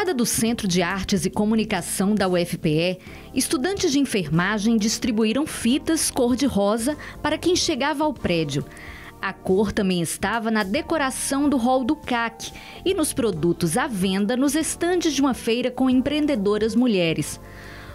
fachada do Centro de Artes e Comunicação da UFPE, estudantes de enfermagem distribuíram fitas cor-de-rosa para quem chegava ao prédio. A cor também estava na decoração do hall do CAC e nos produtos à venda nos estandes de uma feira com empreendedoras mulheres.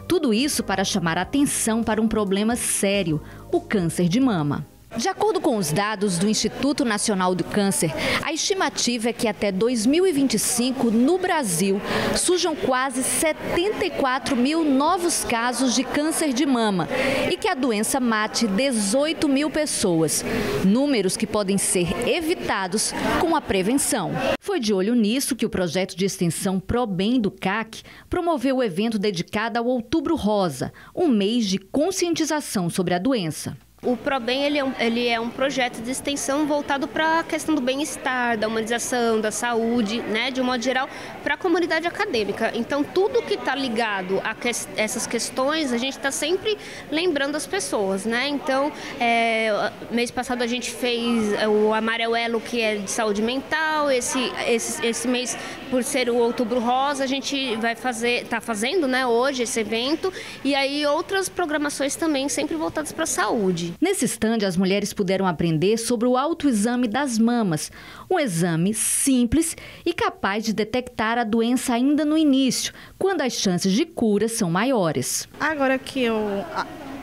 Tudo isso para chamar a atenção para um problema sério, o câncer de mama. De acordo com os dados do Instituto Nacional do Câncer, a estimativa é que até 2025, no Brasil, surjam quase 74 mil novos casos de câncer de mama e que a doença mate 18 mil pessoas, números que podem ser evitados com a prevenção. Foi de olho nisso que o projeto de extensão ProBem do CAC promoveu o evento dedicado ao Outubro Rosa, um mês de conscientização sobre a doença. O ProBem ele é um projeto de extensão voltado para a questão do bem-estar, da humanização, da saúde, né, de um modo geral, para a comunidade acadêmica. Então, tudo que está ligado a essas questões, a gente está sempre lembrando as pessoas, né? Então, mês passado a gente fez o Amarelo, que é de saúde mental. Esse mês, por ser o Outubro Rosa, a gente vai está fazendo, né, hoje esse evento. E aí outras programações também sempre voltadas para a saúde. Nesse stand, as mulheres puderam aprender sobre o autoexame das mamas, um exame simples e capaz de detectar a doença ainda no início, quando as chances de cura são maiores. Agora que eu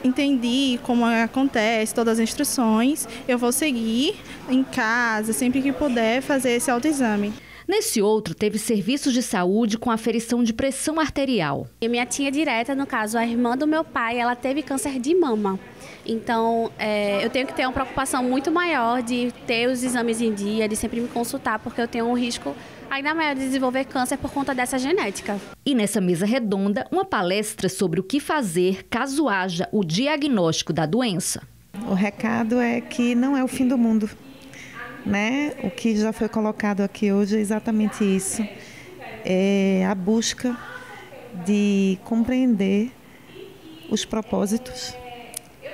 entendi como acontece, todas as instruções, eu vou seguir em casa, sempre que puder, fazer esse autoexame. Nesse outro, teve serviços de saúde com aferição de pressão arterial. E minha tia direta, no caso, a irmã do meu pai, ela teve câncer de mama. Então, eu tenho que ter uma preocupação muito maior de ter os exames em dia, de sempre me consultar, porque eu tenho um risco ainda maior de desenvolver câncer por conta dessa genética. E nessa mesa redonda, uma palestra sobre o que fazer caso haja o diagnóstico da doença. O recado é que não é o fim do mundo, né? O que já foi colocado aqui hoje é exatamente isso. É a busca de compreender os propósitos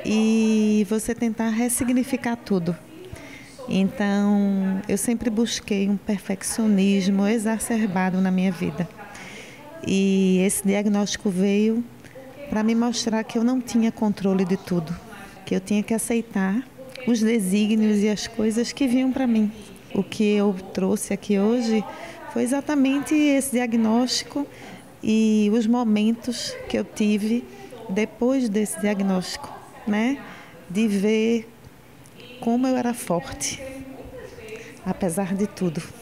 e você tentar ressignificar tudo. Então, eu sempre busquei um perfeccionismo exacerbado na minha vida. E esse diagnóstico veio para me mostrar que eu não tinha controle de tudo, que eu tinha que aceitar os desígnios e as coisas que vinham para mim. O que eu trouxe aqui hoje foi exatamente esse diagnóstico e os momentos que eu tive depois desse diagnóstico, né? De ver como eu era forte, apesar de tudo.